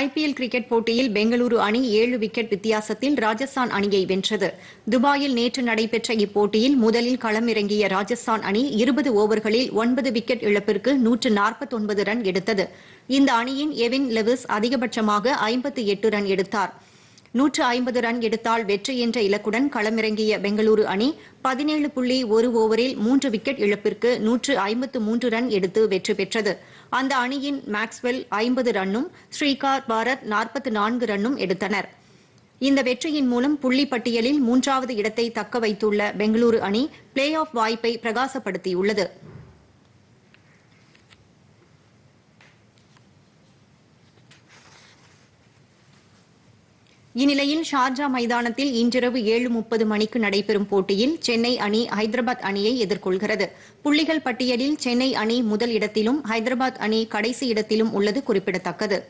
IPL cricket போட்டியில் பெங்களூரு அணி 7 wicket வித்தியாசத்தில் ராஜஸ்தான் அணியை வென்றது. துபாயில் நேற்று நடைபெற்ற இப்போட்டியில் முதலில் களமிறங்கிய ராஜஸ்தான் அணி 20 ஓவர்களில் 9 விக்கெட் இழப்பிற்கு 149 ரன் எடுத்தது. இந்த அணியின் எவின் லெவிஸ் அதிகபட்சமாக 58 ரன் எடுத்தார். 150 ரன் எடுத்தால் வெற்றி என்ற இலக்குடன் களமிறங்கிய பெங்களூரு அணி 17.1 ஓவரில் 3 விக்கெட் இழப்பிற்கு 153 ரன் எடுத்து வெற்றி பெற்றது. அந்த அணியின் மேக்ஸ்வெல் 50 ரன்னும் ஸ்ரீகார் பாரத் 44 ரன்னும் எடுத்தனர். இந்த வெற்றியின் மூலம் புள்ளி பட்டியலில் 3வது இடத்தை தக்க வைத்துள்ள பெங்களூரு அணி பிளே ஆஃப் வாய்ப்பை பிரகாசப்படுத்தியுள்ளது. இந்நிலையில் ஷார்ஜா மைதானத்தில் இன்றிரவு 7:30 மணிக்கு நடைபெறும் போட்டியில் சென்னை அணி ஐதராபாத் அணியை எதிர்கொள்கிறது. புள்ளிகள் பட்டியலில் சென்னை அணி முதல் இடத்திலும் ஐதராபாத் அணி கடைசி இடத்திலும் உள்ளது குறிப்பிடத்தக்கது.